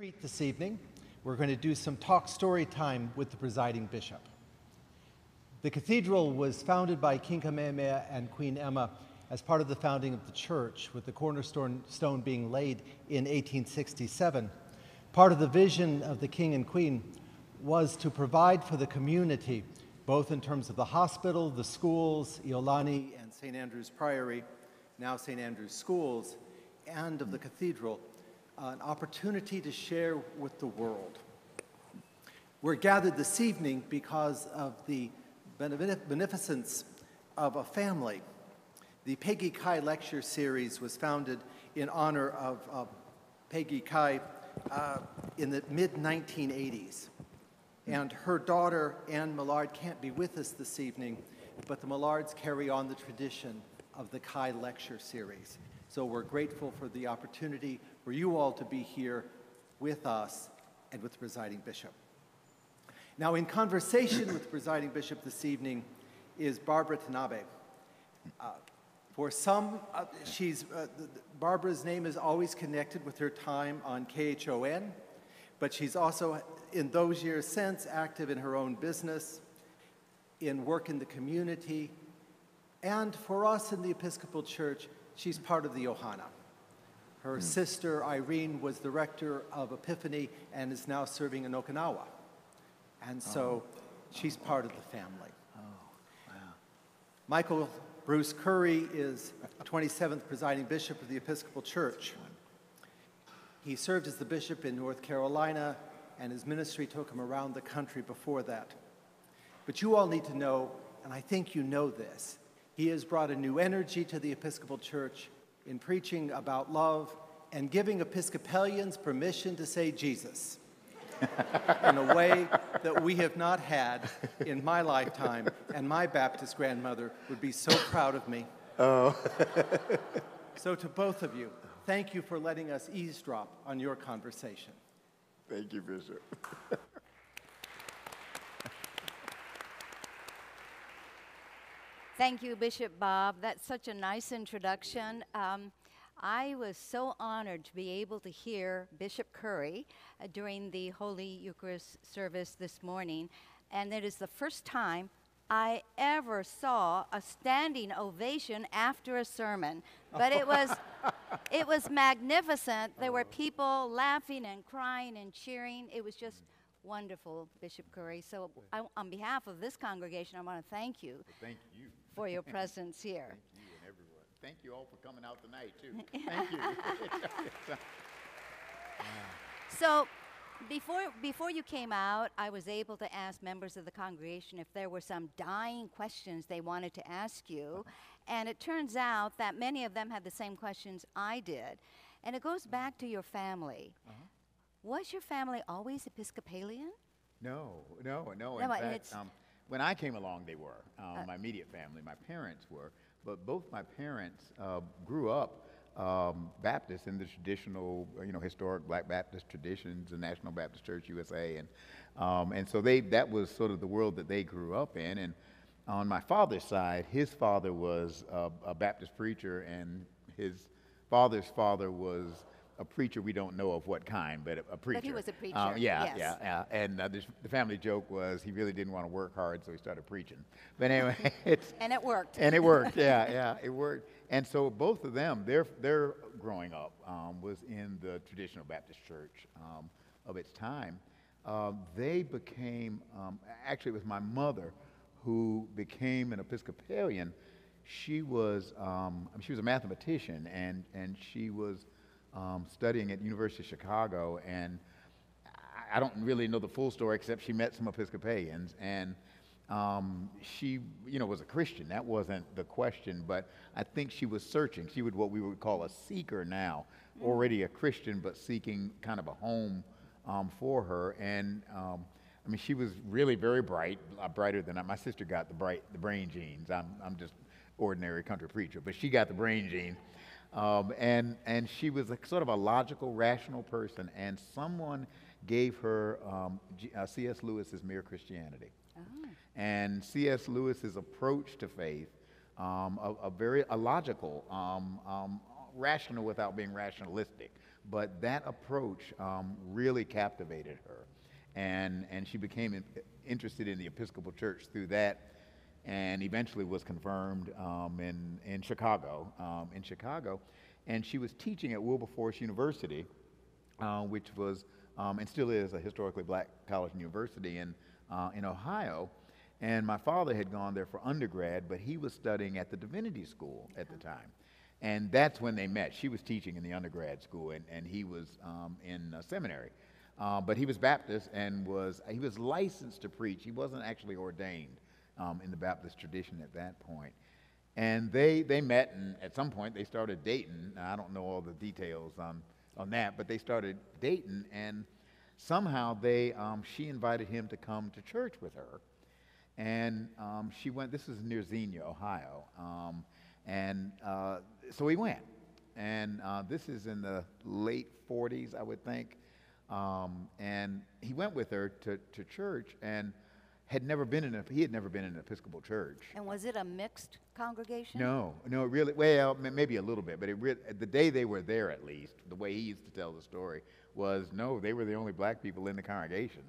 Treat this evening, we're going to do some talk story time with the presiding bishop. The cathedral was founded by King Kamehameha and Queen Emma as part of the founding of the church, with the cornerstone being laid in 1867. Part of the vision of the king and queen was to provide for the community, both in terms of the hospital, the schools, Iolani and St. Andrew's Priory, now St. Andrew's Schools, and of the cathedral, an opportunity to share with the world. We're gathered this evening because of the beneficence of a family. The Peggy Kai lecture series was founded in honor of Peggy Kai in the mid-1980s. And her daughter, Anne Millard, can't be with us this evening, but the Millards carry on the tradition of the Kai lecture series. So we're grateful for the opportunity for you all to be here with us and with the presiding bishop. Now, in conversation with the presiding bishop this evening is Barbara Tanabe. For some, Barbara's name is always connected with her time on KHON, but she's also, in those years since, active in her own business, in work in the community, and for us in the Episcopal Church, she's part of the Ohana. Her sister, Irene, was the rector of Epiphany and is now serving in Okinawa. And so she's part of the family. Oh, wow. Michael Bruce Curry is the 27th presiding bishop of the Episcopal Church. He served as the bishop in North Carolina, and his ministry took him around the country before that. But you all need to know, and I think you know this, he has brought a new energy to the Episcopal Church in preaching about love and giving Episcopalians permission to say Jesus in a way that we have not had in my lifetime, and my Baptist grandmother would be so proud of me. Oh. So to both of you, thank you for letting us eavesdrop on your conversation. Thank you, Bishop. Thank you, Bishop Bob. That's such a nice introduction. I was so honored to be able to hear Bishop Curry during the Holy Eucharist service this morning, and it is the first time I ever saw a standing ovation after a sermon. But it was magnificent. There were people laughing and crying and cheering. It was just wonderful, Bishop Curry. So on behalf of this congregation, I want to thank you. Thank you. For your presence here. Thank you and everyone. Thank you all for coming out tonight, too. Thank you. So before you came out, I was able to ask members of the congregation if there were some dying questions they wanted to ask you. And it turns out that many of them had the same questions I did. And it goes back to your family. Was your family always Episcopalian? No. In fact, when I came along, they were. My immediate family, my parents were. But both my parents grew up Baptist in the traditional, historic Black Baptist traditions, the National Baptist Church, USA. And so that was sort of the world that they grew up in. And on my father's side, his father was a Baptist preacher, and his father's father was a preacher we don't know of what kind, but a preacher. But he was a preacher, yes. And the family joke was he really didn't want to work hard, so he started preaching. But anyway, and it worked. And it worked, it worked. And so both of them, their growing up was in the traditional Baptist church of its time. They became, actually it was my mother who became an Episcopalian. She was a mathematician, and she was studying at University of Chicago, and I don't really know the full story except she met some Episcopalians, and she was a Christian. That wasn't the question, but I think she was searching. She was what we would call a seeker now, already a Christian, but seeking kind of a home for her. And she was really very bright, brighter than I. My sister got the brain genes. I'm just ordinary country preacher, but she got the brain gene. And she was sort of a logical, rational person, and someone gave her C.S. Lewis's Mere Christianity. Oh. And C.S. Lewis's approach to faith, a very logical, rational without being rationalistic, But that approach really captivated her, and she became interested in the Episcopal Church through that, and eventually was confirmed in Chicago, and she was teaching at Wilberforce University, which was and still is a historically black college and university in Ohio. And my father had gone there for undergrad, but he was studying at the Divinity School at the time. And that's when they met. She was teaching in the undergrad school, and he was in seminary. But he was Baptist, and he was licensed to preach. He wasn't actually ordained in the Baptist tradition at that point. And they met, and at some point they started dating. I don't know all the details on that, but they started dating, and somehow she invited him to come to church with her. And she went, this is near Xenia, Ohio, so he went. And this is in the late 40s, I would think. And he went with her to church, and he had never been in an Episcopal church. And was it a mixed congregation? No, really, well, maybe a little bit, but the day they were there, at least, the way he used to tell the story was, no, they were the only black people in the congregation.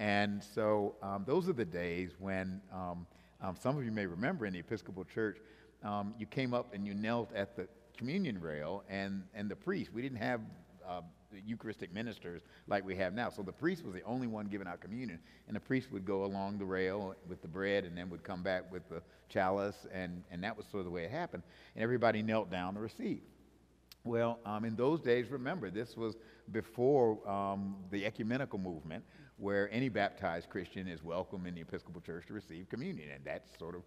And so those are the days when, some of you may remember in the Episcopal Church, you came up and you knelt at the communion rail, and the priest, we didn't have the Eucharistic ministers like we have now, so the priest was the only one giving out communion, and the priest would go along the rail with the bread and then would come back with the chalice, and that was sort of the way it happened, and everybody knelt down to receive. Well, in those days, remember, this was before the ecumenical movement, where any baptized Christian is welcome in the Episcopal Church to receive communion, and that's sort of,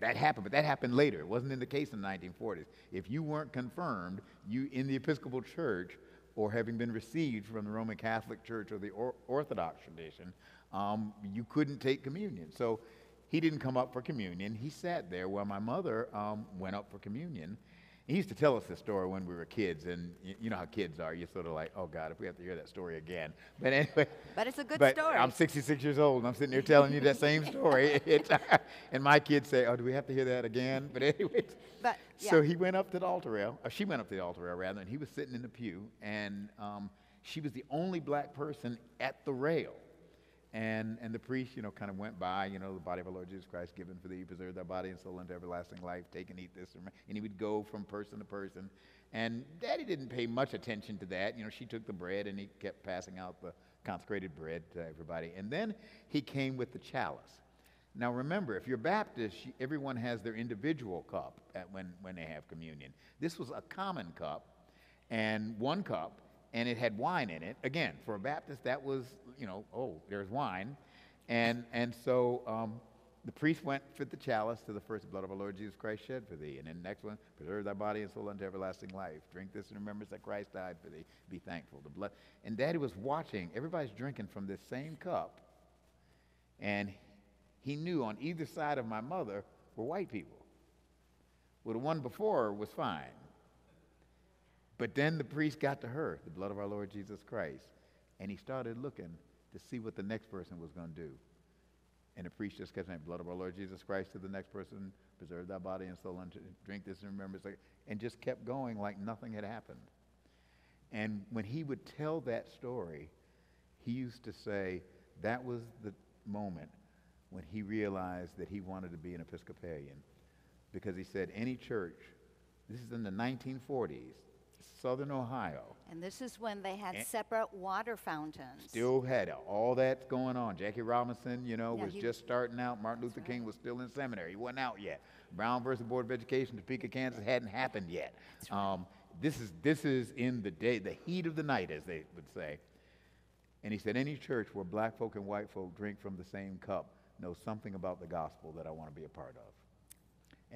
that happened, but that happened later. It wasn't in the case in the 1940s. If you weren't confirmed, you in the Episcopal Church, or having been received from the Roman Catholic Church or the Orthodox tradition, you couldn't take communion. So he didn't come up for communion. He sat there while my mother went up for communion. He used to tell us this story when we were kids, and you know how kids are. You're sort of like, oh, God, if we have to hear that story again. But anyway. But it's a good story. I'm 66 years old, and I'm sitting here telling you that same story. And my kids say, oh, do we have to hear that again? But anyway. Yeah. So he went up to the altar rail. Or she went up to the altar rail, rather, and he was sitting in the pew. And she was the only black person at the rail. And the priest, kind of went by, the body of our Lord Jesus Christ given for thee, preserve thy body and soul unto everlasting life, take and eat this. And he would go from person to person. And Daddy didn't pay much attention to that. She took the bread, and he kept passing out the consecrated bread to everybody. And then he came with the chalice. Now remember, if you're Baptist, everyone has their individual cup when they have communion. This was a common cup and one cup. And it had wine in it. Again, for a Baptist, that was, there's wine. And so the priest went for the chalice to the first blood of our Lord Jesus Christ shed for thee. And then the next one, preserve thy body and soul unto everlasting life. Drink this in remembrance that Christ died for thee. Be thankful. The blood. And Daddy was watching. Everybody's drinking from this same cup. And he knew on either side of my mother were white people. Well, the one before her was fine. But then the priest got to her, the blood of our Lord Jesus Christ, and he started looking to see what the next person was going to do. And the priest just kept saying, blood of our Lord Jesus Christ to the next person, preserve thy body and soul, and drink this in remembrance, and just kept going like nothing had happened. And when he would tell that story, he used to say that was the moment when he realized that he wanted to be an Episcopalian, because he said any church, this is in the 1940s, Southern Ohio. And this is when they had separate water fountains. Still had all that going on. Jackie Robinson, was just starting out. Martin Luther King was still in seminary. He wasn't out yet. Brown versus Board of Education, Topeka, Kansas hadn't happened yet. Right. This is in the day, the heat of the night, as they would say. And he said, any church where black folk and white folk drink from the same cup knows something about the gospel that I want to be a part of.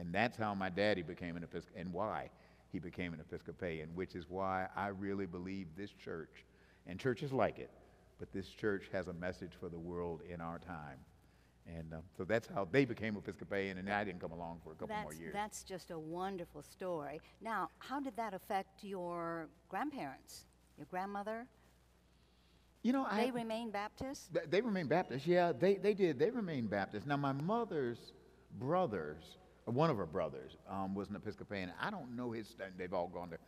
And that's how my daddy became an Episcopal, and why he became an Episcopalian, which is why I really believe this church, and churches like it, but this church has a message for the world in our time. And so that's how they became Episcopalian, and I didn't come along for a couple more years. That's just a wonderful story. Now, how did that affect your grandparents, your grandmother? They remained Baptist? They remained Baptist, yeah, they did. They remained Baptist. Now, my mother's brothers one of her brothers was an Episcopalian. I don't know his. They've all gone to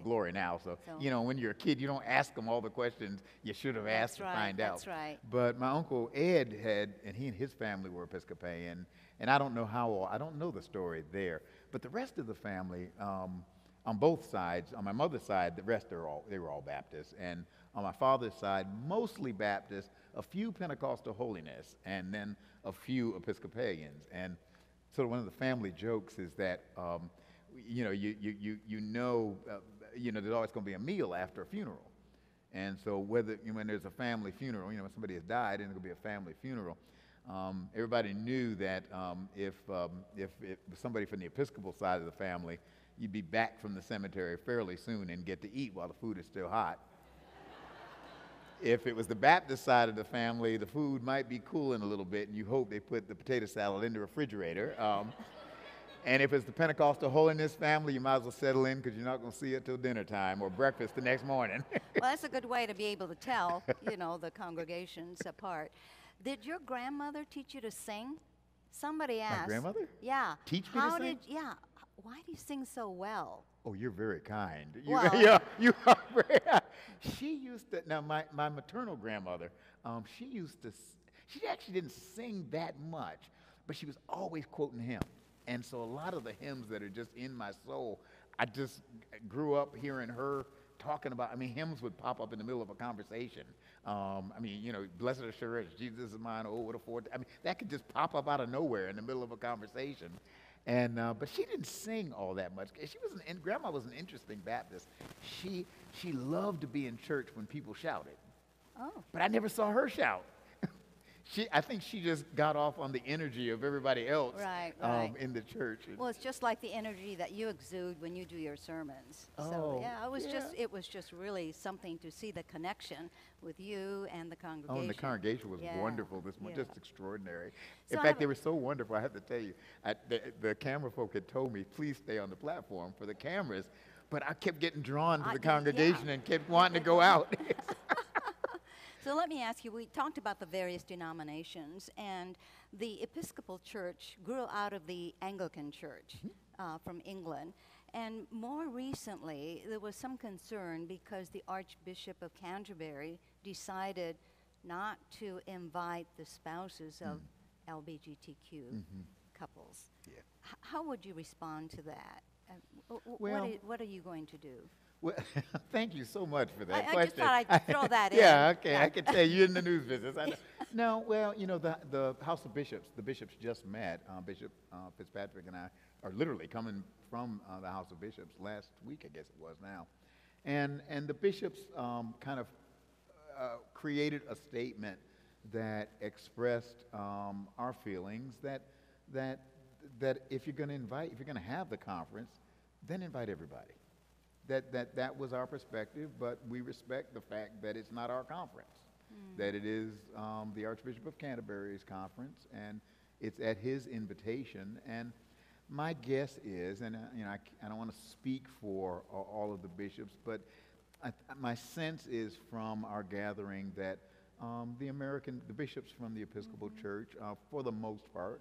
glory now. So you know, when you're a kid, you don't ask them all the questions you should have asked to find out. That's right. But my uncle Ed and his family were Episcopalian, and I don't know how. I don't know the story there. But the rest of the family, on both sides, on my mother's side, the rest they were all Baptists, and on my father's side, mostly Baptists, a few Pentecostal Holiness, and then a few Episcopalians. And sort of one of the family jokes is that, you know, there's always going to be a meal after a funeral. And so when there's a family funeral, you know, when somebody has died, and there'll be a family funeral. Everybody knew that if somebody from the Episcopal side of the family, you'd be back from the cemetery fairly soon and get to eat while the food is still hot. If it was the Baptist side of the family, the food might be cooling a little bit, and you hope they put the potato salad in the refrigerator. And if it's the Pentecostal Holiness family, you might as well settle in because you're not going to see it till dinner time or breakfast the next morning. Well, that's a good way to be able to tell, you know, the congregations apart. Did your grandmother teach you to sing? Somebody asked. My grandmother? Yeah. Teach me to sing? Yeah. Why do you sing so well? Oh, you're very kind. Well, you are very kind. She used to, now my maternal grandmother, she actually didn't sing that much, but she was always quoting hymns. And so a lot of the hymns that are just in my soul, I just grew up hearing her talking about. I mean, hymns would pop up in the middle of a conversation. I mean, you know, blessed assurance, Jesus is mine, oh, what a foretaste. I mean, that could just pop up out of nowhere in the middle of a conversation. And but she didn't sing all that much. Grandma was an interesting Baptist. She loved to be in church when people shouted. Oh. But I never saw her shout. I think she just got off on the energy of everybody else in the church. Well, it's just like the energy that you exude when you do your sermons. Oh, so yeah, it was just really something to see the connection with you and the congregation. Oh, and the congregation was wonderful this morning, just extraordinary. So in fact, they were so wonderful, I have to tell you. The camera folk had told me, please stay on the platform for the cameras, but I kept getting drawn to the congregation and kept wanting to go out. So let me ask you, we talked about the various denominations, and the Episcopal Church grew out of the Anglican Church from England. And more recently, there was some concern because the Archbishop of Canterbury decided not to invite the spouses of LGBTQ couples. Yeah. How would you respond to that? What are you going to do? Well, thank you so much for that question. I just thought I'd throw that in. Yeah, okay, I can tell you in the news business. I know. No, well, you know, the House of Bishops, the bishops just met. Bishop Fitzpatrick and I are literally coming from the House of Bishops last week, I guess it was now. And the bishops kind of created a statement that expressed our feelings that if you're going to have the conference, then invite everybody. That was our perspective, but we respect the fact that it's not our conference, that it is the Archbishop of Canterbury's conference, and it's at his invitation. And my guess is, and you know, I don't want to speak for all of the bishops, but my sense is from our gathering that the bishops from the Episcopal Church, for the most part,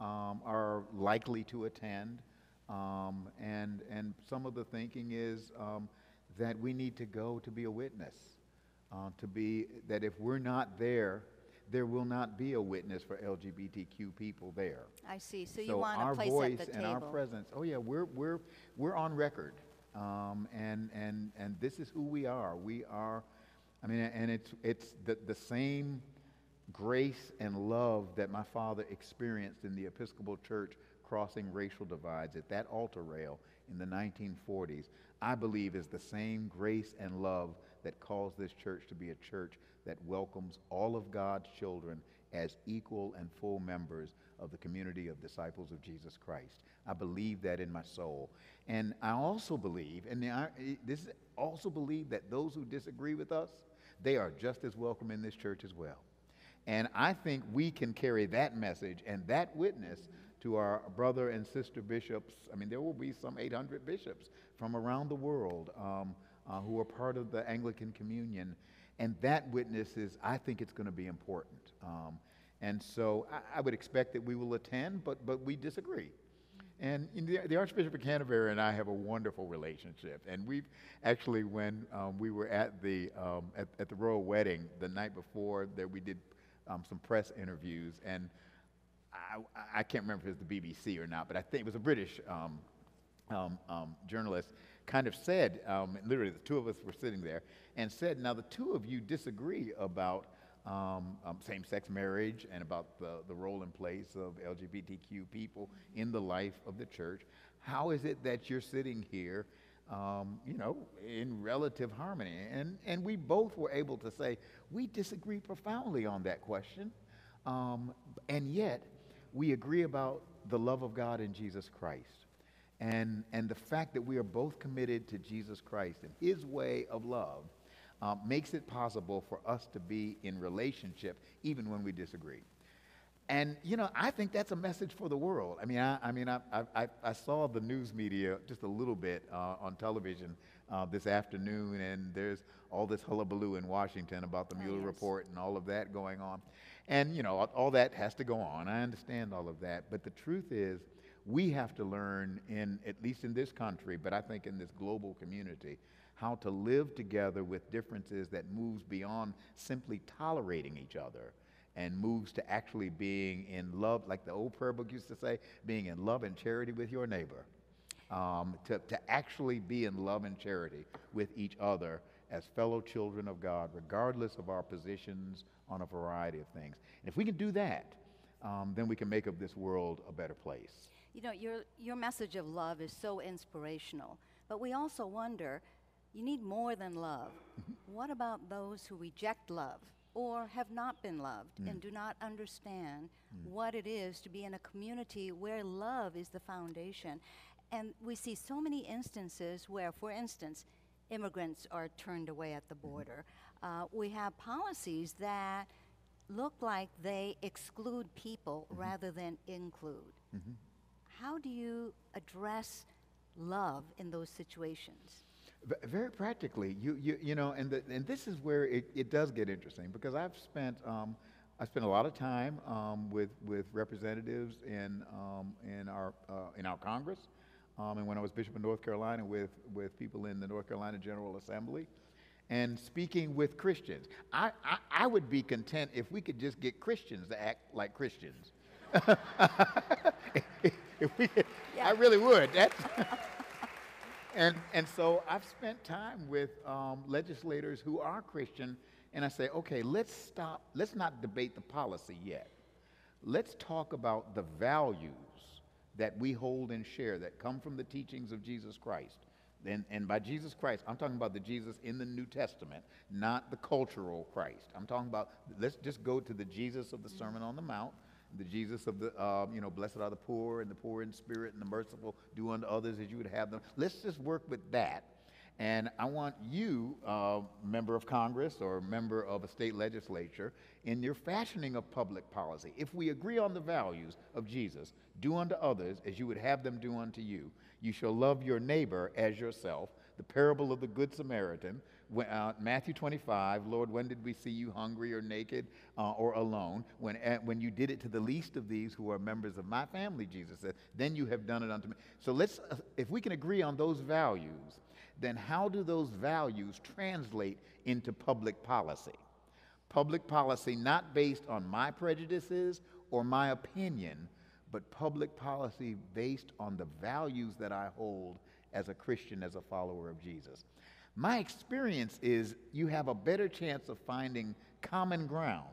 are likely to attend. And some of the thinking is that we need to go to be a witness, that if we're not there, there will not be a witness for LGBTQ people there. I see. So you want a place at the table. Our voice and our presence. Oh yeah, we're on record, and this is who we are. We are, I mean, and it's the same grace and love that my father experienced in the Episcopal Church, crossing racial divides at that altar rail in the 1940s, I believe is the same grace and love that caused this church to be a church that welcomes all of God's children as equal and full members of the community of disciples of Jesus Christ. I believe that in my soul. And I also believe, that those who disagree with us, they are just as welcome in this church as well. And I think we can carry that message and that witness to our brother and sister bishops. I mean, there will be some 800 bishops from around the world who are part of the Anglican Communion. And that witness is, I think it's going to be important. And so I would expect that we will attend, but we disagree. And the Archbishop of Canterbury and I have a wonderful relationship. And we've actually, when we were at the royal wedding the night before, that we did some press interviews, and I can't remember if it was the BBC or not, but I think it was a British journalist kind of said, literally the two of us were sitting there, and said, now the two of you disagree about same-sex marriage and about the role and place of LGBTQ people in the life of the church. How is it that you're sitting here, in relative harmony? And we both were able to say, we disagree profoundly on that question, and yet we agree about the love of God in Jesus Christ and the fact that we are both committed to Jesus Christ and his way of love. Makes it possible for us to be in relationship even when we disagree. And, I think that's a message for the world. I saw the news media just a little bit on television this afternoon, and there's all this hullabaloo in Washington about the Mueller report and all of that going on. And, all that has to go on. I understand all of that. But the truth is, we have to learn, at least in this country, but I think in this global community, how to live together with differences that moves beyond simply tolerating each other and moves to actually being in love, like the old prayer book used to say, being in love and charity with your neighbor, to actually be in love and charity with each other as fellow children of God, regardless of our positions on a variety of things. And if we can do that, then we can make of this world a better place. Your message of love is so inspirational, but we also wonder, you need more than love. What about those who reject love or have not been loved and do not understand what it is to be in a community where love is the foundation? And we see so many instances where, for instance, immigrants are turned away at the border. We have policies that look like they exclude people rather than include. How do you address love in those situations? Very practically, and this is where it does get interesting, because I've spent I spent a lot of time with representatives in our Congress, and when I was Bishop of North Carolina, with people in the North Carolina General Assembly, and speaking with Christians. I would be content if we could just get Christians to act like Christians. If we could, yeah. I really would. And so I've spent time with legislators who are Christian, and I say, okay, let's not debate the policy yet. Let's talk about the values that we hold and share that come from the teachings of Jesus Christ. And by Jesus Christ, I'm talking about the Jesus in the New Testament, not the cultural Christ. I'm talking about, let's just go to the Jesus of the Sermon on the Mount, the Jesus of the, blessed are the poor in spirit, and the merciful, do unto others as you would have them. Let's just work with that. And I want you, member of Congress or member of a state legislature, in your fashioning of public policy, if we agree on the values of Jesus, do unto others as you would have them do unto you, you shall love your neighbor as yourself, the parable of the Good Samaritan, Matthew 25, Lord, when did we see you hungry or naked or alone? When you did it to the least of these who are members of my family, Jesus said, then you have done it unto me. So let's, if we can agree on those values, then how do those values translate into public policy? Public policy not based on my prejudices or my opinion, but public policy based on the values that I hold as a Christian, as a follower of Jesus. My experience is you have a better chance of finding common ground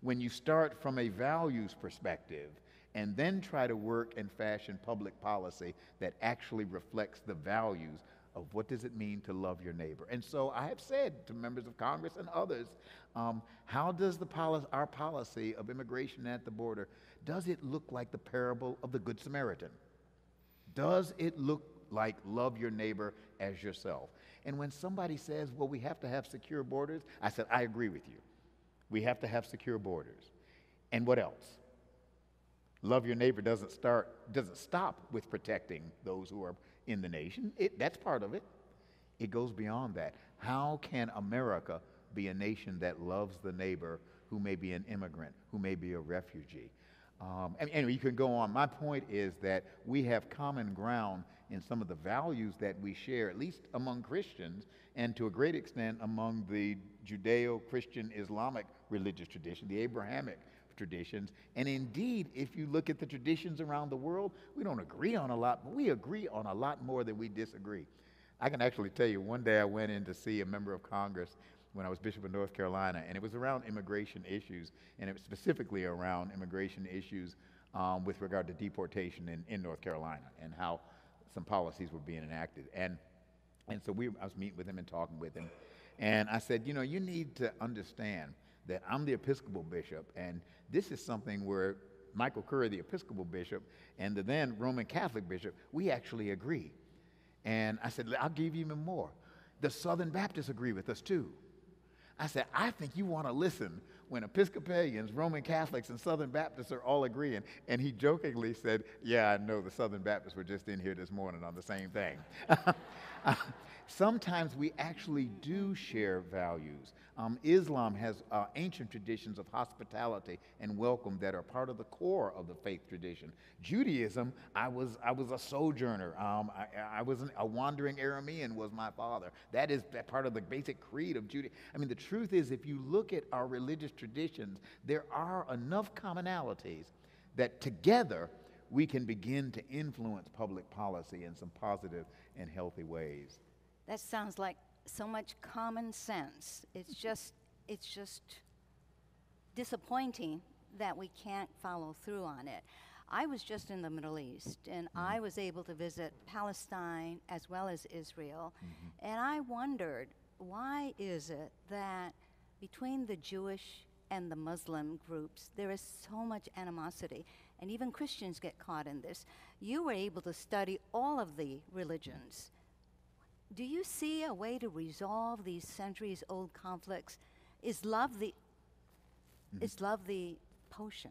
when you start from a values perspective and then try to work and fashion public policy that actually reflects the values of what does it mean to love your neighbor. And so I have said to members of Congress and others, how does our policy of immigration at the border, does it look like the parable of the Good Samaritan? Does it look like love your neighbor as yourself? And when somebody says, well, we have to have secure borders, I said, I agree with you. We have to have secure borders. And what else? Love your neighbor doesn't stop with protecting those who are in the nation. That's part of it. It goes beyond that. How can America be a nation that loves the neighbor who may be an immigrant, who may be a refugee? And anyway, you can go on. My point is that we have common ground in some of the values that we share, at least among Christians, and to a great extent among the Judeo-Christian Islamic religious tradition, the Abrahamic traditions. And indeed, if you look at the traditions around the world, we don't agree on a lot, but we agree on a lot more than we disagree. I can actually tell you, one day I went in to see a member of Congress when I was Bishop of North Carolina, and it was around immigration issues, and it was specifically around immigration issues with regard to deportation in North Carolina and how some policies were being enacted. And so I was meeting with him and talking with him, and I said, you know, you need to understand that I'm the Episcopal bishop, and this is something where Michael Curry, the Episcopal bishop, and the then Roman Catholic bishop, we actually agree. And I said, I'll give you even more. The Southern Baptists agree with us too. I said, I think you want to listen when Episcopalians, Roman Catholics, and Southern Baptists are all agreeing. And he jokingly said, yeah, I know, the Southern Baptists were just in here this morning on the same thing. Sometimes we actually do share values. Islam has ancient traditions of hospitality and welcome that are part of the core of the faith tradition. Judaism, I was a sojourner. I was a wandering Aramean was my father. That is part of the basic creed of Judaism. I mean, the truth is, if you look at our religious traditions, there are enough commonalities that together we can begin to influence public policy in some positive and healthy ways. That sounds like so much common sense. It's just disappointing that we can't follow through on it. I was just in the Middle East, and I was able to visit Palestine as well as Israel, and I wondered, why is it that between the Jewish and the Muslim groups there is so much animosity? And even Christians get caught in this. You were able to study all of the religions. Do you see a way to resolve these centuries-old conflicts? Is love the potion?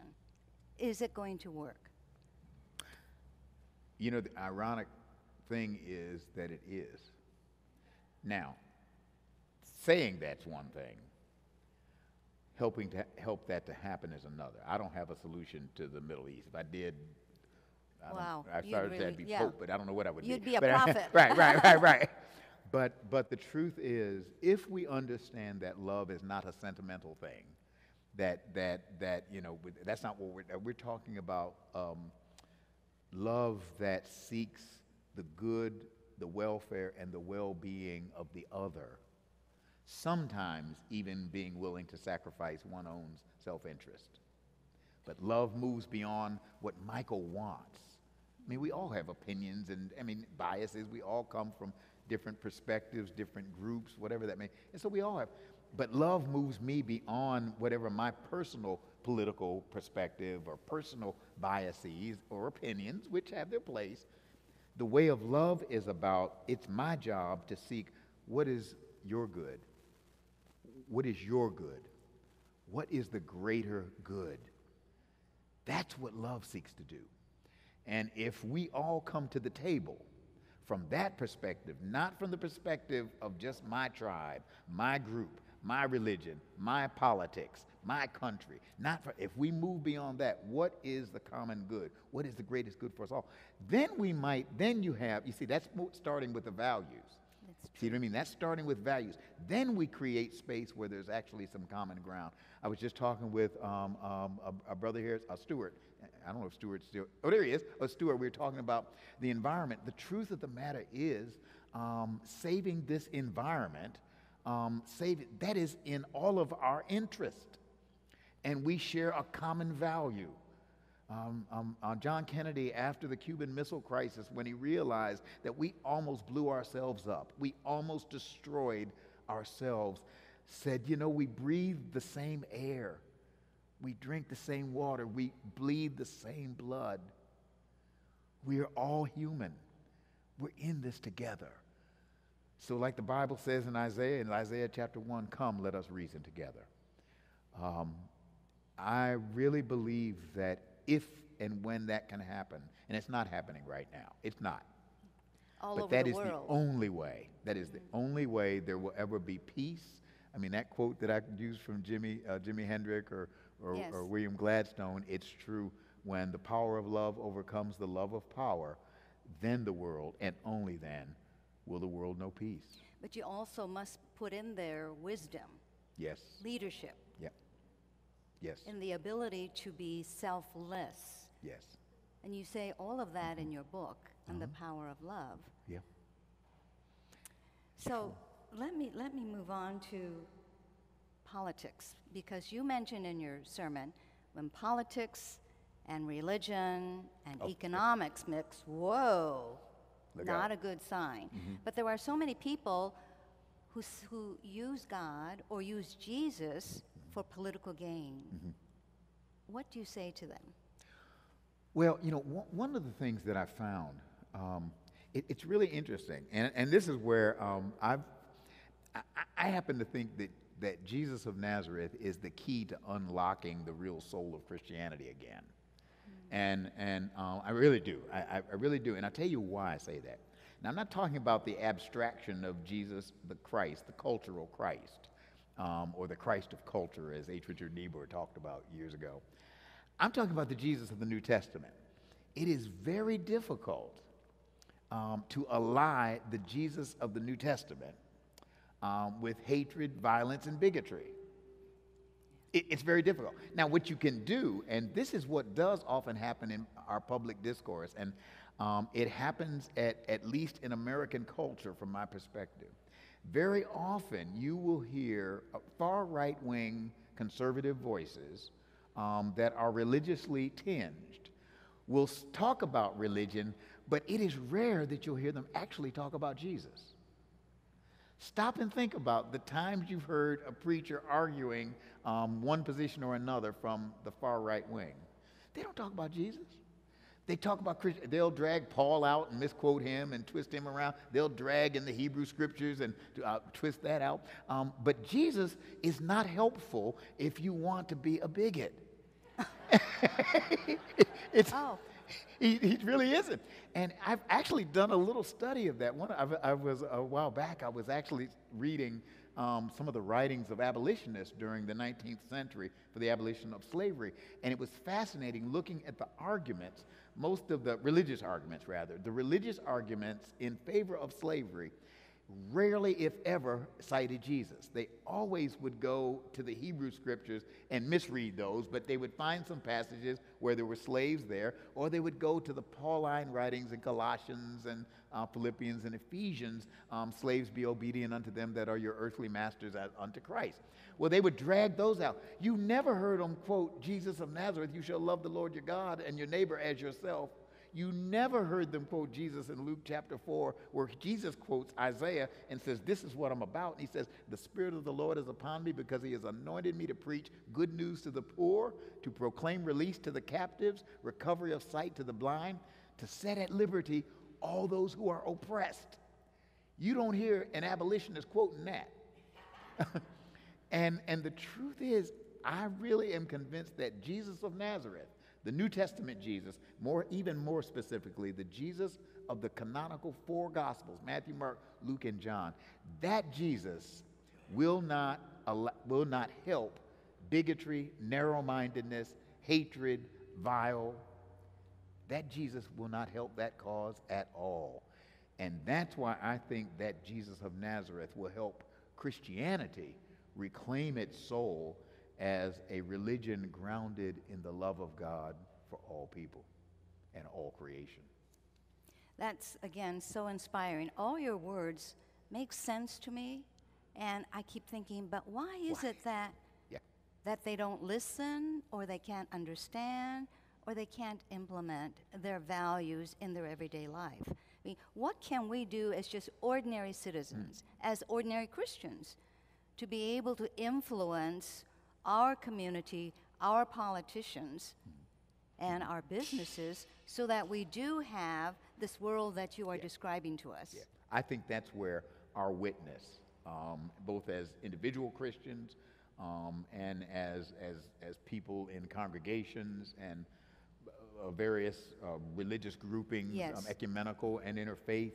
Is it going to work? You know, the ironic thing is that it is. Now, saying that's one thing. Helping to help that to happen is another. I don't have a solution to the Middle East. If I did, I started to be Pope, but I don't know what I would do. You'd be a prophet. Right. But the truth is, if we understand that love is not a sentimental thing, that you know, that's not what we're talking about. Love that seeks the good, the welfare, and the well-being of the other. Sometimes even being willing to sacrifice one's own self-interest. But love moves beyond what Michael wants. I mean, we all have opinions and, I mean, biases. We all come from different perspectives, different groups, whatever that may be. And so we all have. But love moves me beyond whatever my personal political perspective or personal biases or opinions, which have their place. The way of love is about, it's my job to seek what is your good. What is your good? What is the greater good? That's what love seeks to do. And if we all come to the table from that perspective, not from the perspective of just my tribe, my group, my religion, my politics, my country, if we move beyond that, what is the common good? What is the greatest good for us all? Then that's starting with the values. See what I mean? That's starting with values. Then we create space where there's actually some common ground. I was just talking with a brother here, Stuart. I don't know if Stuart's still. Oh, there he is. Oh, Stuart, we were talking about the environment. The truth of the matter is saving this environment, that is in all of our interest. And we share a common value. John Kennedy, after the Cuban Missile Crisis, when he realized that we almost blew ourselves up, we almost destroyed ourselves, said, you know, we breathe the same air, we drink the same water, we bleed the same blood. We are all human. We're in this together. So like the Bible says in Isaiah chapter 1, come, let us reason together. I really believe that if and when that can happen, and it's not happening right now, it's not. All over the world. But that is the only way. That is the only way there will ever be peace. I mean, that quote that I used from Jimi Hendrix or William Gladstone, it's true. when the power of love overcomes the love of power, then the world, and only then, will the world know peace. But you also must put in there wisdom. Yes. Leadership. Yep. Yes. And the ability to be selfless. Yes. And you say all of that in your book, on the power of love. Yeah. So let me move on to politics, because you mentioned in your sermon when politics and religion and economics mix, whoa, not a good sign. But there are so many people who use God or use Jesus for political gain. What do you say to them? Well, you know, one of the things that I found, it's really interesting, and this is where I happen to think that Jesus of Nazareth is the key to unlocking the real soul of Christianity again. I really do. I really do. And I'll tell you why I say that. Now, I'm not talking about the abstraction of Jesus the Christ, the cultural Christ, or the Christ of culture, as H. Richard Niebuhr talked about years ago. I'm talking about the Jesus of the New Testament. It is very difficult to ally the Jesus of the New Testament with hatred, violence, and bigotry. It's very difficult. Now, what you can do, and this is what does often happen in our public discourse, and it happens at least in American culture from my perspective. Very often you will hear far right-wing conservative voices that are religiously tinged will talk about religion, but it is rare that you'll hear them actually talk about Jesus. Stop and think about the times you've heard a preacher arguing one position or another from the far right wing. They don't talk about Jesus. They talk about Christian. They'll drag Paul out and misquote him and twist him around. They'll drag in the Hebrew scriptures and twist that out. But Jesus is not helpful if you want to be a bigot. He really isn't. And I've actually done a little study of that. I was a while back, I was actually reading some of the writings of abolitionists during the 19th century for the abolition of slavery. And it was fascinating looking at the arguments, most of the religious arguments, rather. The religious arguments in favor of slavery rarely, if ever, cited Jesus. They always would go to the Hebrew scriptures and misread those, but they would find some passages where there were slaves there, or they would go to the Pauline writings in Colossians and Philippians and Ephesians, slaves be obedient unto them that are your earthly masters as unto Christ. Well, they would drag those out. You never heard them quote Jesus of Nazareth, you shall love the Lord your God and your neighbor as yourself. You never heard them quote Jesus in Luke chapter 4, where Jesus quotes Isaiah and says, this is what I'm about. And he says, the Spirit of the Lord is upon me because he has anointed me to preach good news to the poor, to proclaim release to the captives, recovery of sight to the blind, to set at liberty all those who are oppressed. You don't hear an abolitionist quoting that. And the truth is, I really am convinced that Jesus of Nazareth, the New Testament Jesus, even more specifically, the Jesus of the canonical four Gospels, Matthew, Mark, Luke, and John, that Jesus will not help bigotry, narrow-mindedness, hatred, vile. That Jesus will not help that cause at all. And that's why I think that Jesus of Nazareth will help Christianity reclaim its soul as a religion grounded in the love of God for all people and all creation. That's, again, so inspiring. All your words make sense to me, and I keep thinking, but why is it that they don't listen, or they can't understand, or they can't implement their values in their everyday life? I mean, what can we do as just ordinary citizens, as ordinary Christians, to be able to influence our community, our politicians, and our businesses, so that we do have this world that you are describing to us? Yeah. I think that's where our witness, both as individual Christians and as people in congregations and various religious groupings, ecumenical and interfaith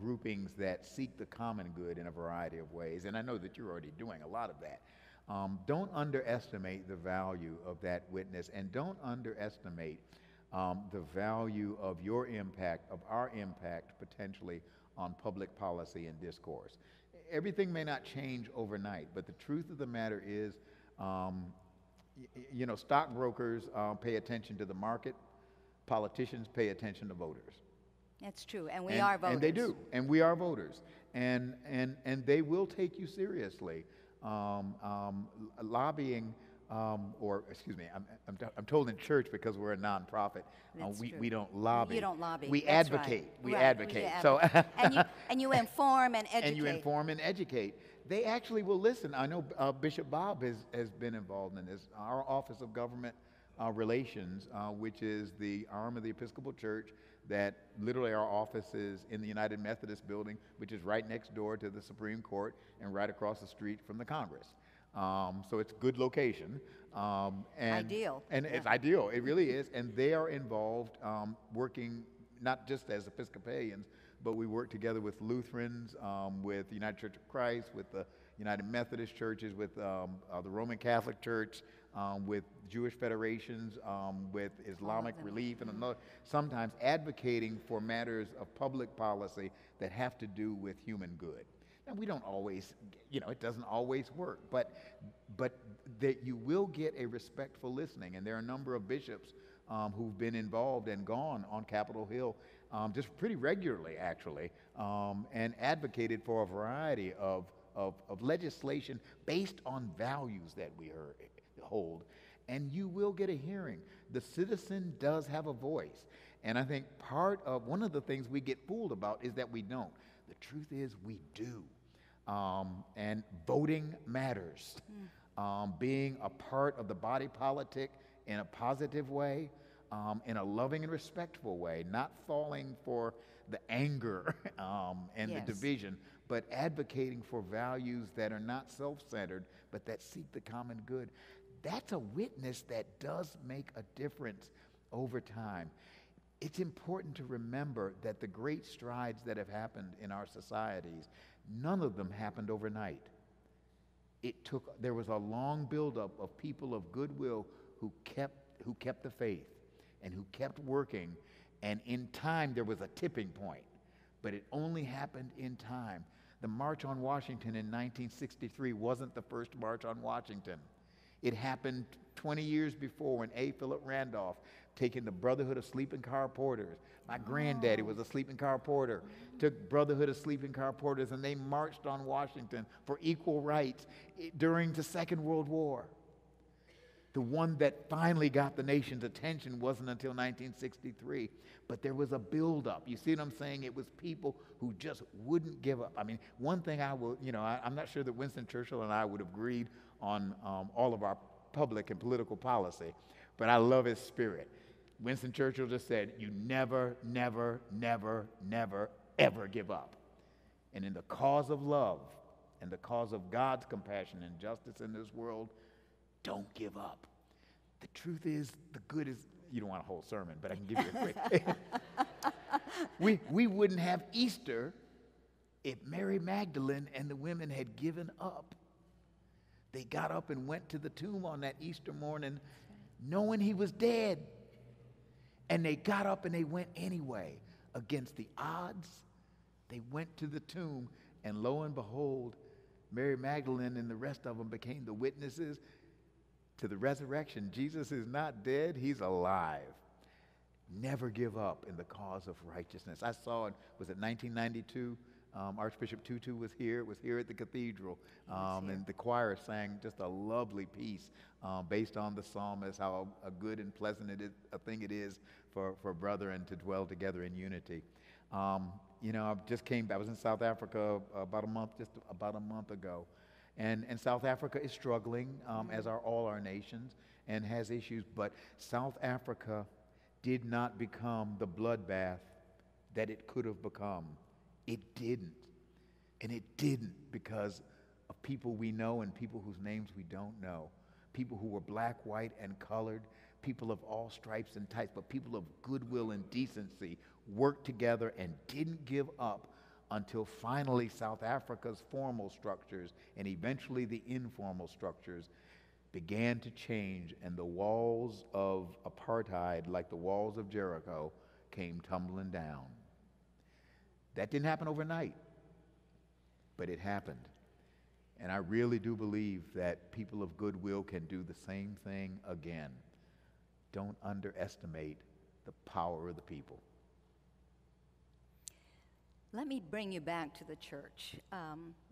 groupings that seek the common good in a variety of ways. And I know that you're already doing a lot of that. Don't underestimate the value of that witness, and don't underestimate the value of your impact, of our impact, potentially on public policy and discourse. Everything may not change overnight, but the truth of the matter is, you know, stockbrokers pay attention to the market, politicians pay attention to voters. That's true, and we are voters. And they do, and we are voters. And they will take you seriously. Lobbying, or excuse me, I'm told in church because we're a nonprofit, we don't lobby. You don't lobby. We advocate. Right. We advocate. So and you inform and educate. And you inform and educate. They actually will listen. I know Bishop Bob has been involved in this. Our Office of Government Relations, which is the arm of the Episcopal Church, that literally our office is in the United Methodist building, which is right next door to the Supreme Court and right across the street from the Congress. So it's good location. Ideal. And yeah. It's ideal, it really is. And they are involved working, not just as Episcopalians, but we work together with Lutherans, with the United Church of Christ, with the United Methodist churches, with the Roman Catholic Church, with Jewish federations, with Islamic Relief, and another, sometimes advocating for matters of public policy that have to do with human good. Now, we don't always, you know, it doesn't always work, but that you will get a respectful listening. And there are a number of bishops who've been involved and gone on Capitol Hill just pretty regularly, actually, and advocated for a variety of legislation based on values that we hold, and you will get a hearing. The citizen does have a voice, and I think one of the things we get fooled about is that we don't. The truth is we do, and voting matters. Being a part of the body politic in a positive way, in a loving and respectful way, not falling for the anger and the division, but advocating for values that are not self-centered, but that seek the common good. That's a witness that does make a difference over time. It's important to remember that the great strides that have happened in our societies, none of them happened overnight. There was a long buildup of people of goodwill who kept the faith and who kept working, and in time there was a tipping point, but it only happened in time. The March on Washington in 1963 wasn't the first March on Washington. It happened 20 years before when A. Philip Randolph taking the Brotherhood of Sleeping Car Porters. My granddaddy was a sleeping car porter, took Brotherhood of Sleeping Car Porters, and they marched on Washington for equal rights during the Second World War. The one that finally got the nation's attention wasn't until 1963, but there was a buildup. You see what I'm saying? It was people who just wouldn't give up. I mean, one thing I'm not sure that Winston Churchill and I would have agreed on all of our public and political policy, but I love his spirit. Winston Churchill just said, you never, never, never, never, ever give up. And in the cause of love and the cause of God's compassion and justice in this world, don't give up. The truth is, the good is, you don't want a whole sermon, but I can give you a quick. We wouldn't have Easter if Mary Magdalene and the women had given up. They got up and went to the tomb on that Easter morning knowing he was dead. And they got up and they went anyway. Against the odds, they went to the tomb, and lo and behold, Mary Magdalene and the rest of them became the witnesses to the resurrection. Jesus is not dead, he's alive. Never give up in the cause of righteousness. I saw it, was it 1992? Archbishop Tutu was here at the cathedral, and the choir sang just a lovely piece based on the psalmist, how a good and pleasant thing it is for brethren to dwell together in unity. You know, I was in South Africa about a month ago, and South Africa is struggling, as are all our nations, and has issues, but South Africa did not become the bloodbath that it could have become. It didn't, and it didn't because of people we know and people whose names we don't know, people who were black, white, and colored, people of all stripes and types, but people of goodwill and decency worked together and didn't give up until finally South Africa's formal structures and eventually the informal structures began to change, and the walls of apartheid, like the walls of Jericho, came tumbling down. That didn't happen overnight, but it happened. And I really do believe that people of goodwill can do the same thing again. Don't underestimate the power of the people. Let me bring you back to the church.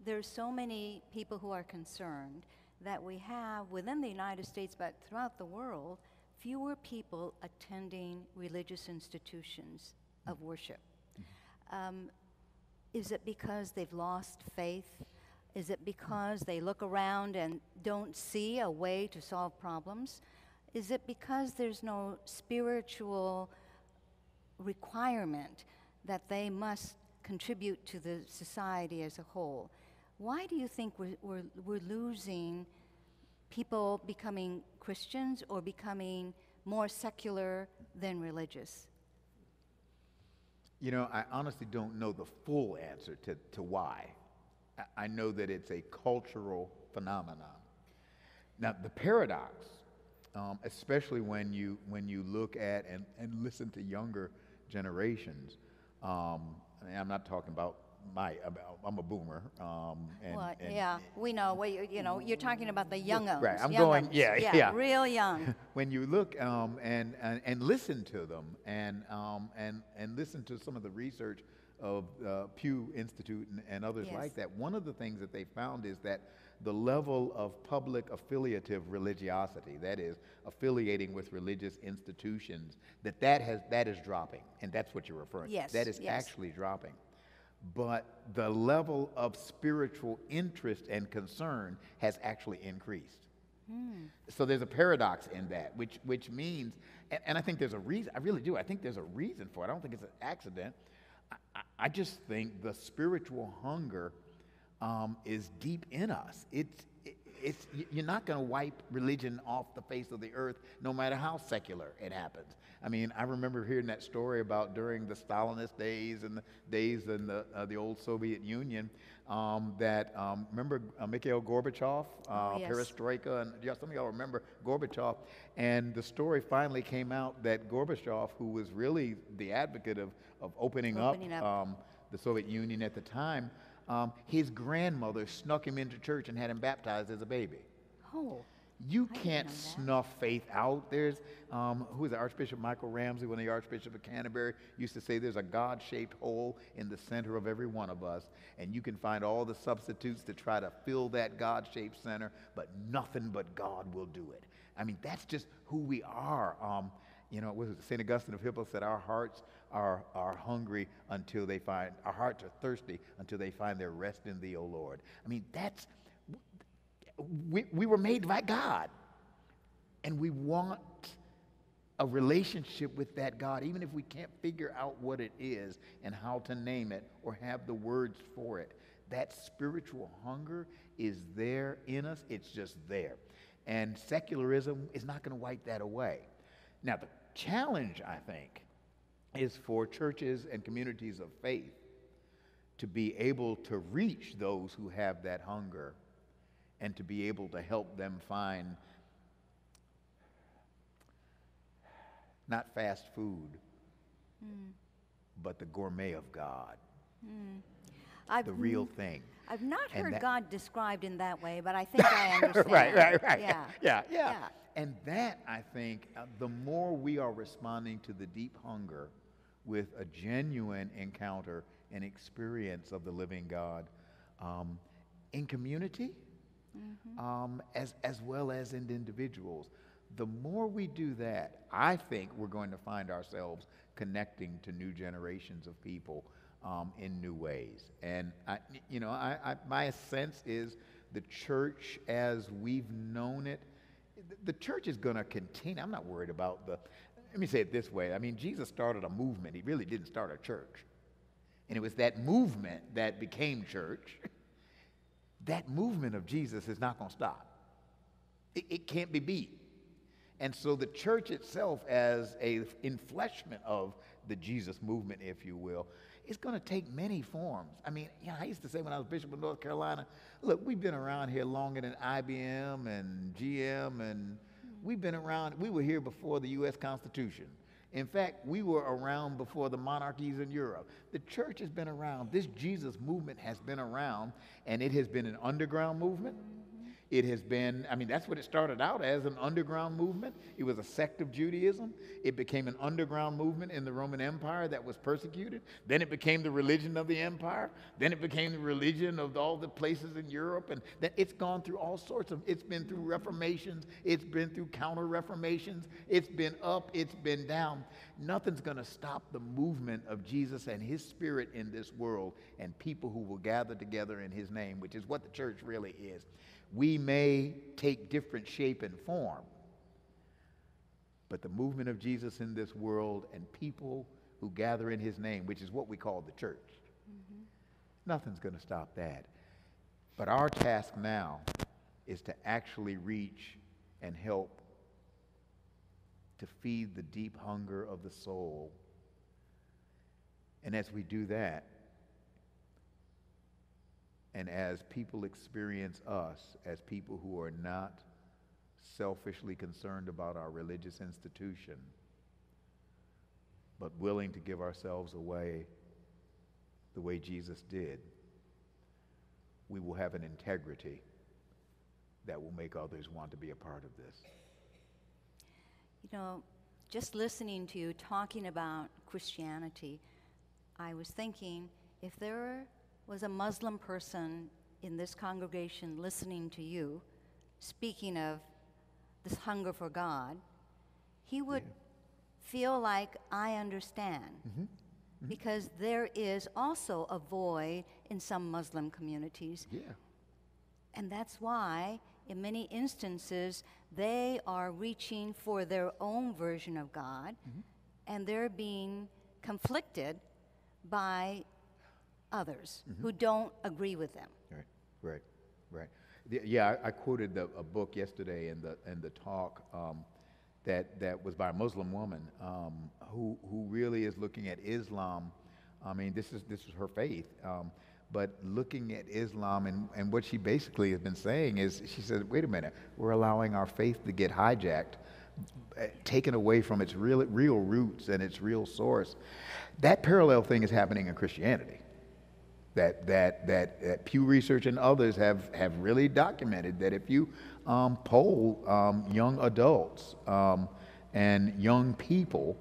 There's so many people who are concerned that we have within the United States, but throughout the world, fewer people attending religious institutions of worship. Is it because they've lost faith? Is it because they look around and don't see a way to solve problems? Is it because there's no spiritual requirement that they must contribute to the society as a whole? Why do you think we're losing people becoming Christians or becoming more secular than religious? You know, I honestly don't know the full answer to why. I know that it's a cultural phenomenon. Now, the paradox, especially when you look at and listen to younger generations, I mean, I'm not talking about I'm a boomer. Yeah, we know. Well, you know, you're talking about the young'uns. Right. I'm going. Yeah. Real young. When you look and listen to them, and listen to some of the research of Pew Institute and others like that. One of the things that they found is that the level of public affiliative religiosity, that is, affiliating with religious institutions, that is dropping, and that's what you're referring to. Yes. That is actually dropping. But the level of spiritual interest and concern has actually increased. So there's a paradox in that, which means, and I think there's a reason, I really do, I think there's a reason for it. I don't think it's an accident. I just think the spiritual hunger is deep in us. It's you're not going to wipe religion off the face of the earth, no matter how secular it happens. I mean, I remember hearing that story about during the Stalinist days and the days in the old Soviet Union. Remember Mikhail Gorbachev, Perestroika, and some of y'all remember Gorbachev. And the story finally came out that Gorbachev, who was really the advocate of opening up. The Soviet Union at the time, his grandmother snuck him into church and had him baptized as a baby. Oh. You can't snuff faith out. There's, who is the Archbishop Michael Ramsey, one of the Archbishop of Canterbury, used to say there's a God-shaped hole in the center of every one of us, and you can find all the substitutes to try to fill that God-shaped center, but nothing but God will do it. I mean, that's just who we are. You know, what was it? St. Augustine of Hippo said, our hearts are hungry until they find, our hearts are thirsty until they find their rest in thee, O Lord. I mean, that's... We were made by God, and we want a relationship with that God, even if we can't figure out what it is and how to name it or have the words for it. That spiritual hunger is there in us. It's just there. And secularism is not going to wipe that away. Now, the challenge, I think, is for churches and communities of faith to be able to reach those who have that hunger, and to be able to help them find not fast food, but the gourmet of God, the real thing. I've not heard God described in that way, but I think I understand. Right. Yeah. And that, I think, the more we are responding to the deep hunger with a genuine encounter and experience of the living God in community, as well as in individuals. The more we do that, I think we're going to find ourselves connecting to new generations of people in new ways. And I my sense is the church as we've known it, the church is going to continue. I'm not worried about let me say it this way. I mean, Jesus started a movement. He really didn't start a church. And it was that movement that became church. That movement of Jesus is not going to stop. It can't be beat. And so the church itself, as an enfleshment of the Jesus movement, if you will, it's going to take many forms. I mean, yeah, I used to say when I was Bishop of North Carolina, look, we've been around here longer than IBM and GM, and we've been around, we were here before the U.S. Constitution. In fact, we were around before the monarchies in Europe. The church has been around. This Jesus movement has been around, and it has been an underground movement. It has been, I mean, that's what it started out as, an underground movement. It was a sect of Judaism. It became an underground movement in the Roman Empire that was persecuted. Then it became the religion of the empire. Then it became the religion of all the places in Europe. And that it's gone through all sorts of, it's been through reformations. It's been through counter-reformations. It's been up, it's been down. Nothing's going to stop the movement of Jesus and his spirit in this world and people who will gather together in his name, which is what the church really is. We may take different shape and form, but the movement of Jesus in this world and people who gather in his name, which is what we call the church, nothing's going to stop that. But our task now is to actually reach and help to feed the deep hunger of the soul. And as we do that, and as people experience us as people who are not selfishly concerned about our religious institution, but willing to give ourselves away the way Jesus did, we will have an integrity that will make others want to be a part of this. You know, just listening to you talking about Christianity, I was thinking, if there was a Muslim person in this congregation listening to you, speaking of this hunger for God, he would feel like, I understand. Because there is also a void in some Muslim communities. And that's why, in many instances, they are reaching for their own version of God, and they're being conflicted by others who don't agree with them. Right. Yeah, I quoted a book yesterday in the talk that was by a Muslim woman who really is looking at Islam. I mean, this is her faith, but looking at Islam and what she basically has been saying is, she said, wait a minute, we're allowing our faith to get hijacked, taken away from its real roots and its real source. That parallel thing is happening in Christianity. That Pew Research and others have really documented that if you poll young adults and young people,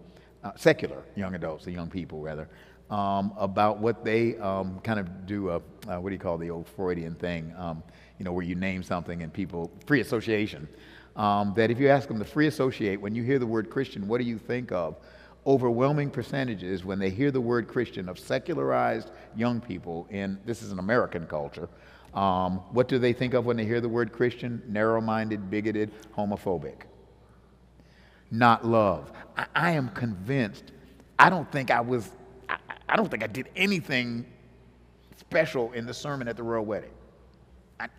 secular young adults and young people rather, about what they kind of do, what do you call the old Freudian thing, you know, where you name something and people, free association, that if you ask them to free associate, when you hear the word Christian, what do you think of? Overwhelming percentages, when they hear the word Christian, of secularized young people in, this is an American culture, what do they think of when they hear the word Christian? Narrow-minded, bigoted, homophobic. Not love. I am convinced, I don't think I did anything special in the sermon at the royal wedding.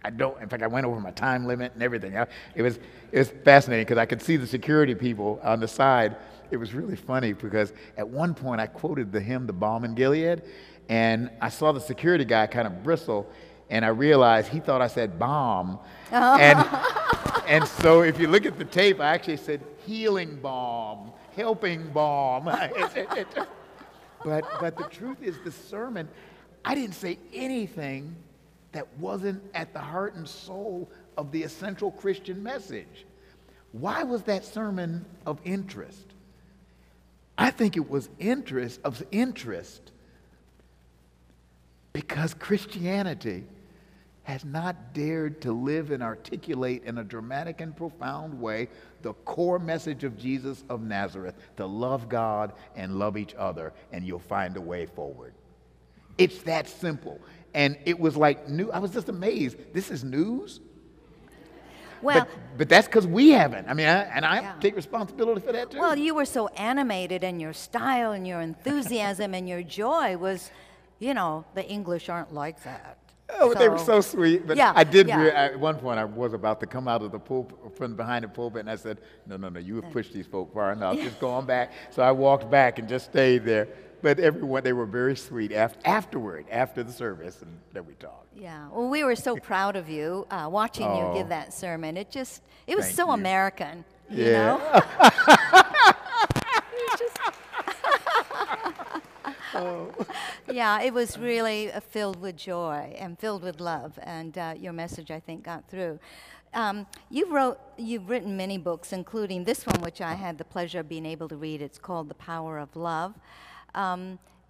I don't, in fact, I went over my time limit and everything. It was fascinating because I could see the security people on the side. It was really funny because at one point I quoted the hymn, The Balm in Gilead, and I saw the security guy kind of bristle, and I realized he thought I said bomb. And so if you look at the tape, I actually said healing balm, helping balm. But the truth is, the sermon, I didn't say anything that wasn't at the heart and soul of the essential Christian message. Why was that sermon of interest? I think it was of interest because Christianity has not dared to live and articulate in a dramatic and profound way the core message of Jesus of Nazareth, to love God and love each other, and you'll find a way forward. It's that simple. And it was like new. I was just amazed. This is news? Well, but that's because we haven't. I mean, I take responsibility for that too. Well, you were so animated, and your style and your enthusiasm and your joy was, you know, the English aren't like that. Oh, so, they were so sweet. But yeah, I did. Yeah. At one point, I was about to come out of the pulpit, from behind the pulpit, and I said, "No, you have pushed these folk far enough. Just go on back." So I walked back and just stayed there. But everyone, they were very sweet afterward, after the service, and then we talked. Yeah, well, we were so proud of you, watching you give that sermon. It just, it was so American, you know? Yeah, it was really filled with joy and filled with love, and your message, I think, got through. You've written many books, including this one, which I had the pleasure of being able to read. It's called The Power of Love,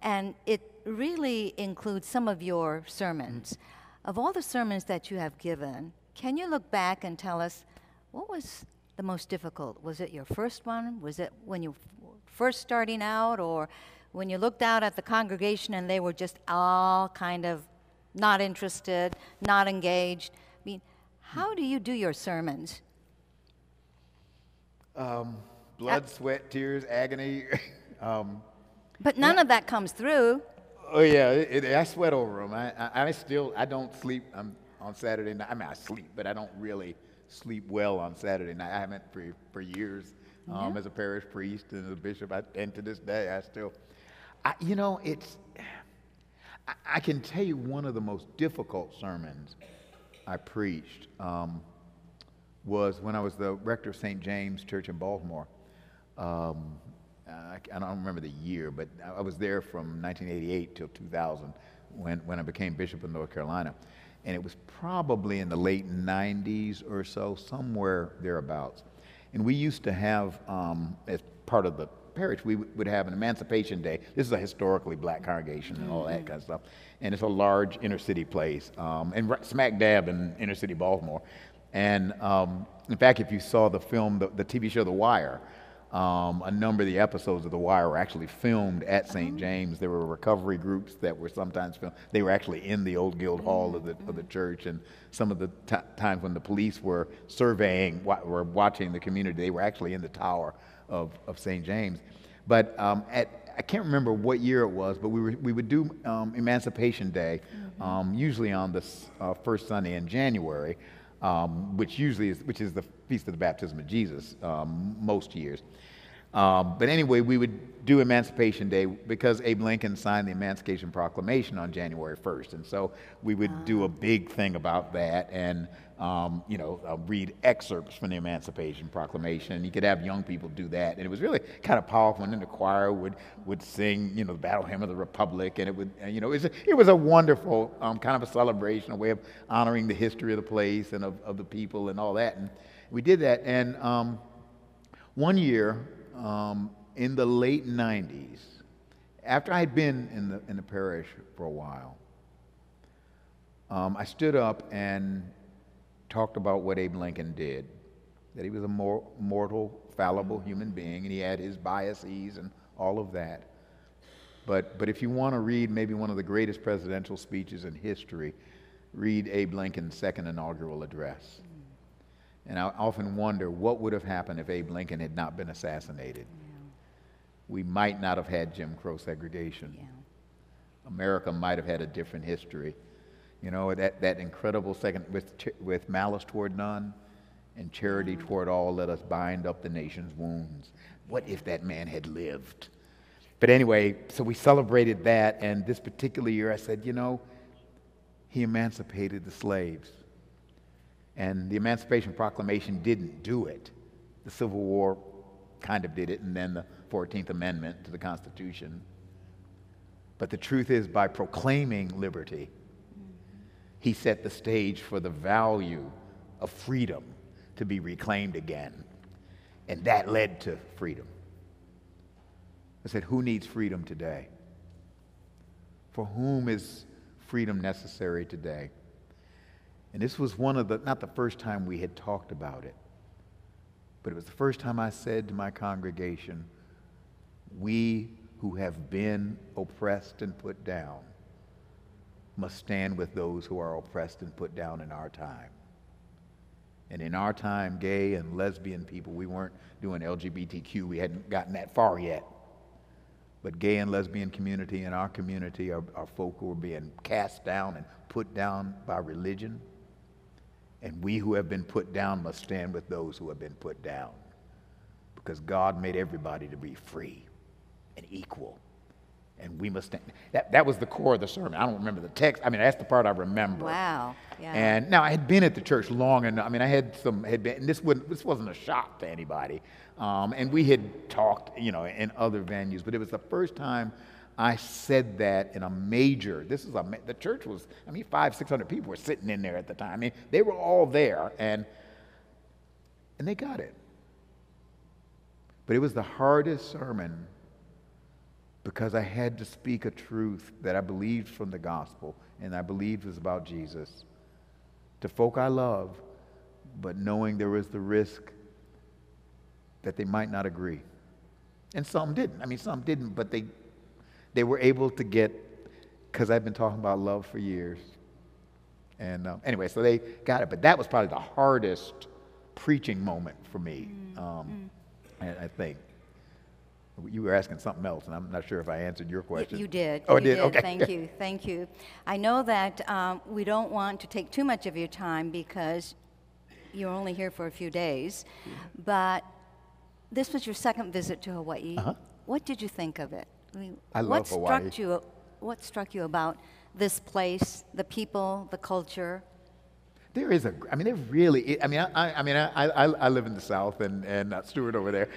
and it really includes some of your sermons. Of all the sermons that you have given, can you look back and tell us what was the most difficult? Was it your first one? Was it when you were first starting out, or when you looked out at the congregation and they were just all kind of not interested, not engaged? I mean, how do you do your sermons? Blood, sweat, tears, agony. But none of that comes through. Oh yeah, I sweat over them. I still, I don't sleep on Saturday night. I mean, I sleep, but I don't really sleep well on Saturday night. I haven't for years as a parish priest and as a bishop, and to this day, I still. You know, I can tell you one of the most difficult sermons I preached was when I was the rector of St. James Church in Baltimore. I don't remember the year, but I was there from 1988 till 2000 when I became bishop of North Carolina. And it was probably in the late 90s or so, somewhere thereabouts. And we used to have, as part of the parish, we would have an Emancipation Day. This is a historically black congregation and all that kind of stuff. And it's a large inner city place, and right smack dab in inner city Baltimore. And in fact, if you saw the film, the TV show The Wire, a number of the episodes of The Wire were actually filmed at St. James. There were recovery groups that were sometimes filmed. They were actually in the old guild hall of the church, and some of the times when the police were surveying, were watching the community, they were actually in the tower of St. James. But I can't remember what year it was, but we would do Emancipation Day, usually on the first Sunday in January, which is the Feast of the Baptism of Jesus most years. But anyway, we would do Emancipation Day because Abe Lincoln signed the Emancipation Proclamation on January 1st. And so we would do a big thing about that and, read excerpts from the Emancipation Proclamation. You could have young people do that. And it was really kind of powerful. And then the choir would sing, the Battle Hymn of the Republic. And it would, it was a wonderful kind of a celebration, a way of honoring the history of the place and of the people and all that. And we did that. And one year, in the late 90s, after I had been in the parish for a while, I stood up and talked about what Abe Lincoln did, that he was a mortal, fallible human being, and he had his biases and all of that. But if you want to read maybe one of the greatest presidential speeches in history, read Abe Lincoln's second inaugural address. And I often wonder what would have happened if Abe Lincoln had not been assassinated. Yeah. We might not have had Jim Crow segregation. Yeah. America might have had a different history. You know, that incredible second, with malice toward none and charity toward all, let us bind up the nation's wounds. What if that man had lived? But anyway, so we celebrated that, and this particular year I said, he emancipated the slaves. And the Emancipation Proclamation didn't do it. The Civil War kind of did it, and then the 14th Amendment to the Constitution. But the truth is, by proclaiming liberty, he set the stage for the value of freedom to be reclaimed again. And that led to freedom. I said, who needs freedom today? For whom is freedom necessary today? And this was not the first time we had talked about it, but it was the first time I said to my congregation, we who have been oppressed and put down must stand with those who are oppressed and put down in our time. And in our time, gay and lesbian people, we weren't doing LGBTQ, we hadn't gotten that far yet. But gay and lesbian community and our community are folk who are being cast down and put down by religion. And we who have been put down must stand with those who have been put down, because God made everybody to be free and equal. and we must stand. That was the core of the sermon. I don't remember the text. I mean, that's the part I remember. Wow. Yeah. And now I had been at the church long enough. I mean, I had some, had been, and this wasn't a shock to anybody. And we had talked, you know, in other venues, but it was the first time I said that in a major, the church was, I mean, 500-600 people were sitting in there at the time. I mean, they were all there, and they got it. But it was the hardest sermon because I had to speak a truth that I believed from the gospel and I believed was about Jesus to folk I love, but knowing there was the risk that they might not agree. And some didn't. I mean, some didn't, but they were able to get, because I've been talking about love for years. And anyway, so they got it. But that was probably the hardest preaching moment for me. I think you were asking something else, and I'm not sure if I answered your question. You did. Oh, I did. Okay. Thank you. I know that we don't want to take too much of your time because you're only here for a few days, but this was your second visit to Hawaii. Uh-huh. What did you think of it? I mean, I love Hawaii. What struck you about this place, the people, the culture? There is a, I mean, there really, I live in the South, and Stuart over there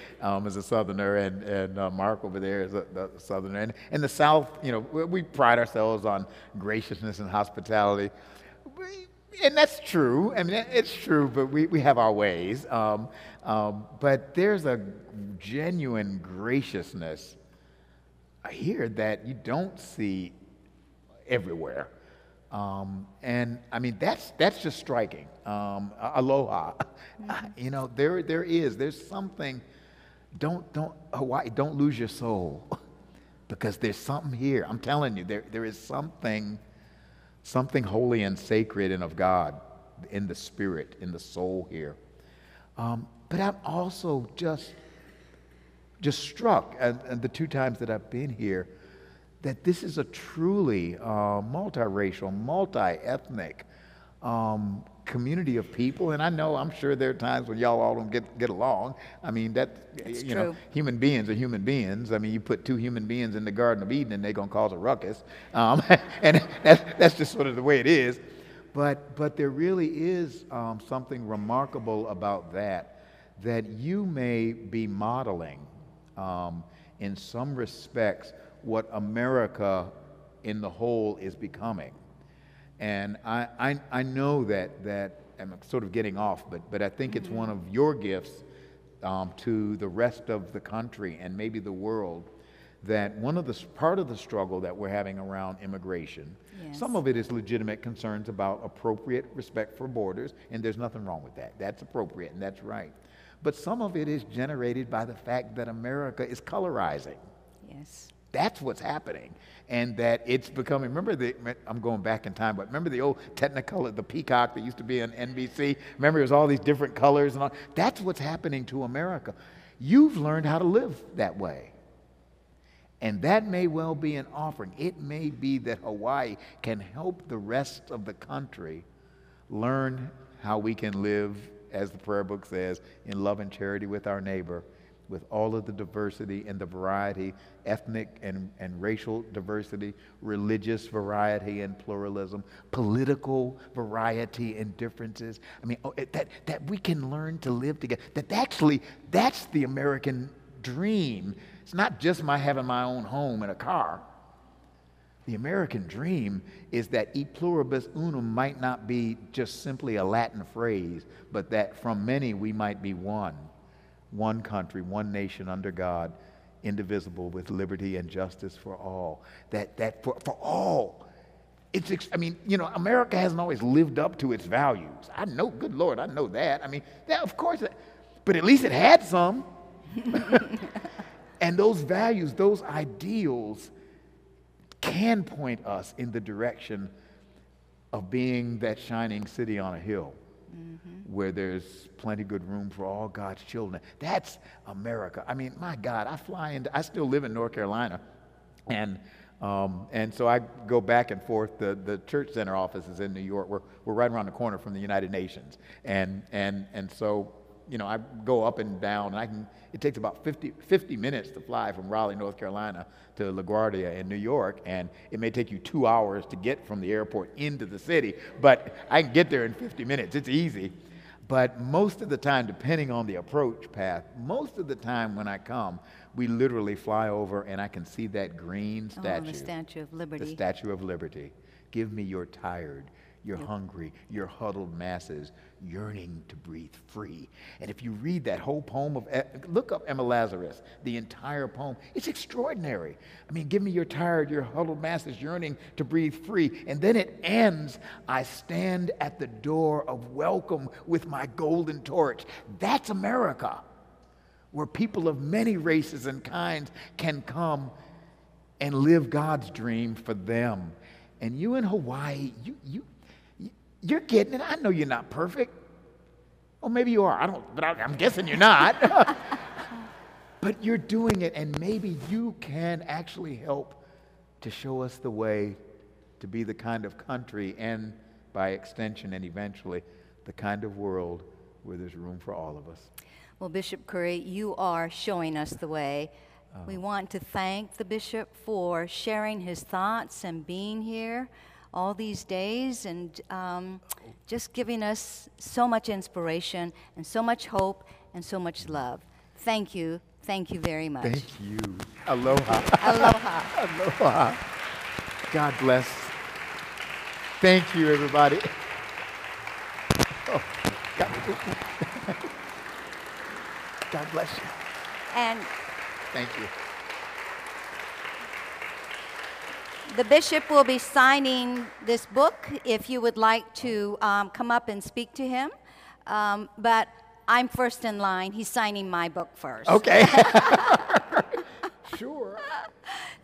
is a Southerner, and Mark over there is a Southerner. And the South, you know, we pride ourselves on graciousness and hospitality. And that's true. I mean, it's true, but we have our ways. But there's a genuine graciousness here that you don't see everywhere. And I mean, that's just striking. Aloha, you know, there's something, Hawaii, don't lose your soul because there's something here. I'm telling you, there is something holy and sacred and of God in the spirit, in the soul here. But I'm also just struck, and the two times that I've been here, that this is a truly multiracial, multi-ethnic community of people. And I know, I'm sure there are times when y'all all don't get along. I mean, that's you true. Know, human beings are human beings. I mean, you put two human beings in the Garden of Eden and they're going to cause a ruckus. And that's just sort of the way it is. But there really is something remarkable about that you may be modeling in some respects what America in the whole is becoming. And I know that I'm sort of getting off, but I think it's one of your gifts to the rest of the country and maybe the world, that part of the struggle that we're having around immigration, yes. Some of it is legitimate concerns about appropriate respect for borders, and there's nothing wrong with that. That's appropriate and that's right. But some of it is generated by the fact that America is colorizing. Yes. That's what's happening, and that it's becoming, I'm going back in time, but remember the old Technicolor, the peacock that used to be on NBC? Remember, it was all these different colors and all. That's what's happening to America. You've learned how to live that way, and that may well be an offering. It may be that Hawaii can help the rest of the country learn how we can live, as the prayer book says, in love and charity with our neighbor, with all of the diversity and the variety, ethnic and racial diversity, religious variety and pluralism, political variety and differences. I mean, that we can learn to live together. That actually, that's the American dream. It's not just my having my own home and a car. The American dream is that e pluribus unum might not be just simply a Latin phrase, but that from many we might be one. One country, one nation under God, indivisible, with liberty and justice for all. That for all. I mean, you know, America hasn't always lived up to its values. I know, good Lord, I know that. I mean, that, of course, but at least it had some. And those values, those ideals can point us in the direction of being that shining city on a hill. Mm-hmm. Where there's plenty good room for all God's children. That's America. I mean, my God, I still live in North Carolina, and so I go back and forth. The church center office is in New York. We're right around the corner from the United Nations, and so you know, I go up and down, and it takes about 50 minutes to fly from Raleigh, North Carolina to LaGuardia in New York, and it may take you 2 hours to get from the airport into the city, but I can get there in 50 minutes. It's easy. But most of the time, depending on the approach path, most of the time when I come, we literally fly over, and I can see that green statue. Oh, the Statue of Liberty. The Statue of Liberty. Give me your tired, your hungry, your huddled masses yearning to breathe free. And if you read that whole poem of, look up Emma Lazarus, the entire poem, it's extraordinary. I mean, give me your tired, your huddled masses yearning to breathe free. And then it ends, I stand at the door of welcome with my golden torch. That's America, where people of many races and kinds can come and live God's dream for them. And you in Hawaii, you're getting it. I know you're not perfect. Or maybe you are. I don't, but I'm guessing you're not. But you're doing it, and maybe you can actually help to show us the way to be the kind of country and, by extension and eventually, the kind of world where there's room for all of us. Well, Bishop Curry, you are showing us the way. We want to thank the bishop for sharing his thoughts and being here all these days, and just giving us so much inspiration and so much hope and so much love. Thank you. Thank you very much. Thank you. Aloha. Aloha. Aloha. God bless. Thank you, everybody. Oh, God bless you. And thank you. The bishop will be signing this book if you would like to come up and speak to him. But I'm first in line. He's signing my book first. Okay. Sure.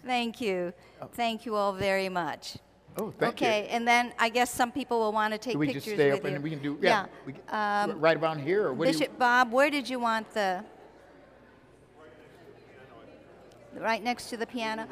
Thank you. Thank you all very much. Oh, thank you. Okay, and then I guess some people will want to take pictures with you. We just stay up and we can do, right around here? Or Bishop Bob, where did you want the... Right next to the piano?